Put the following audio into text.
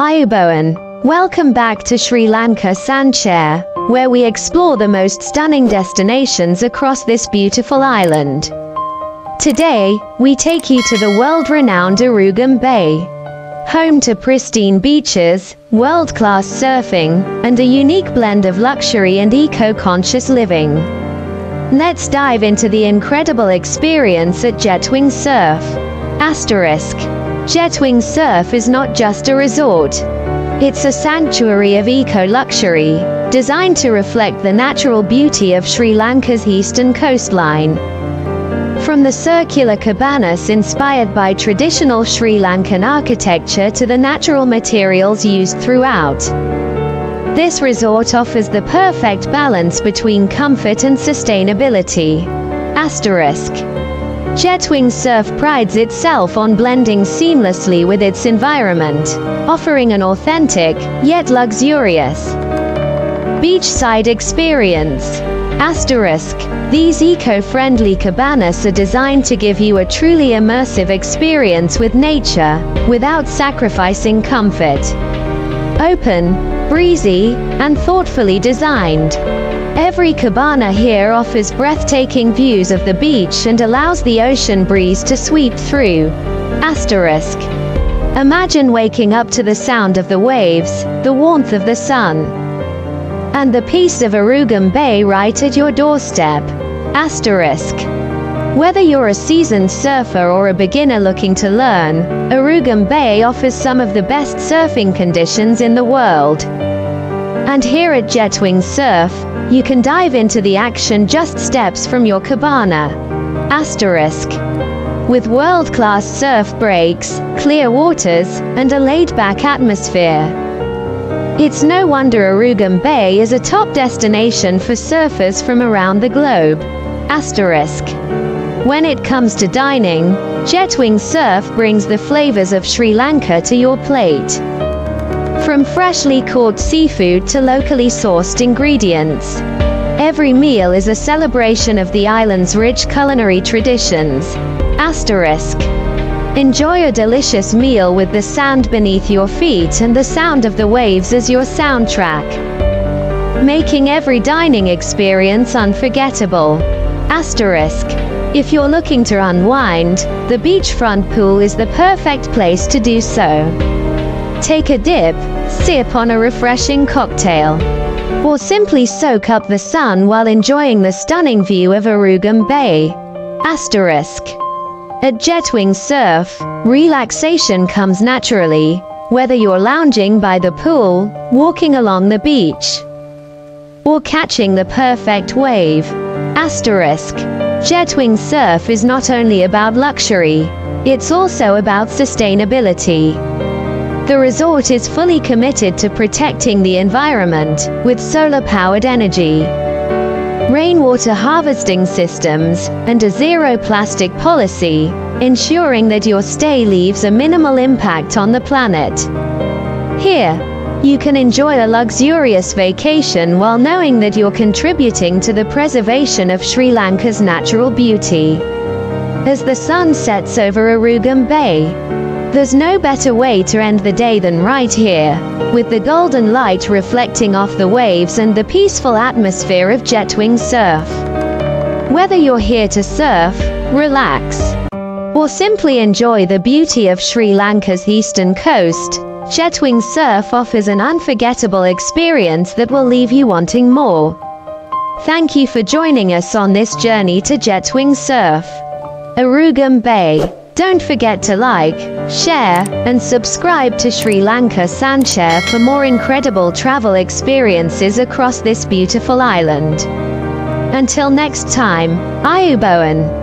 Ayubowan. Welcome back to Sri Lanka Sanchare, where we explore the most stunning destinations across this beautiful island. Today, we take you to the world-renowned Arugam Bay, home to pristine beaches, world-class surfing, and a unique blend of luxury and eco-conscious living. Let's dive into the incredible experience at Jetwing Surf. Jetwing Surf is not just a resort. It's a sanctuary of eco-luxury, designed to reflect the natural beauty of Sri Lanka's eastern coastline. From the circular cabanas inspired by traditional Sri Lankan architecture to the natural materials used throughout, this resort offers the perfect balance between comfort and sustainability. Jetwing Surf prides itself on blending seamlessly with its environment, offering an authentic, yet luxurious, beachside experience. These eco-friendly cabanas are designed to give you a truly immersive experience with nature, without sacrificing comfort. Open, breezy, and thoughtfully designed. Every cabana here offers breathtaking views of the beach and allows the ocean breeze to sweep through. Imagine waking up to the sound of the waves, the warmth of the sun, and the peace of Arugam Bay right at your doorstep. Whether you're a seasoned surfer or a beginner looking to learn, Arugam Bay offers some of the best surfing conditions in the world. And here at Jetwing Surf, you can dive into the action just steps from your cabana. With world-class surf breaks, clear waters, and a laid-back atmosphere, it's no wonder Arugam Bay is a top destination for surfers from around the globe. When it comes to dining, Jetwing Surf brings the flavors of Sri Lanka to your plate. From freshly caught seafood to locally sourced ingredients, every meal is a celebration of the island's rich culinary traditions. Enjoy a delicious meal with the sand beneath your feet and the sound of the waves as your soundtrack, making every dining experience unforgettable. If you're looking to unwind, the beachfront pool is the perfect place to do so. Take a dip, sip on a refreshing cocktail, or simply soak up the sun while enjoying the stunning view of Arugam Bay. At Jetwing Surf, relaxation comes naturally, whether you're lounging by the pool, walking along the beach, or catching the perfect wave. Jetwing Surf is not only about luxury, it's also about sustainability. The resort is fully committed to protecting the environment, with solar-powered energy, rainwater harvesting systems, and a zero-plastic policy, ensuring that your stay leaves a minimal impact on the planet. Here, you can enjoy a luxurious vacation while knowing that you're contributing to the preservation of Sri Lanka's natural beauty. As the sun sets over Arugam Bay, there's no better way to end the day than right here, with the golden light reflecting off the waves and the peaceful atmosphere of Jetwing Surf. Whether you're here to surf, relax, or simply enjoy the beauty of Sri Lanka's eastern coast, Jetwing Surf offers an unforgettable experience that will leave you wanting more. Thank you for joining us on this journey to Jetwing Surf, Arugam Bay. Don't forget to like, share, and subscribe to Sri Lanka Sanchare for more incredible travel experiences across this beautiful island. Until next time, Ayubowan.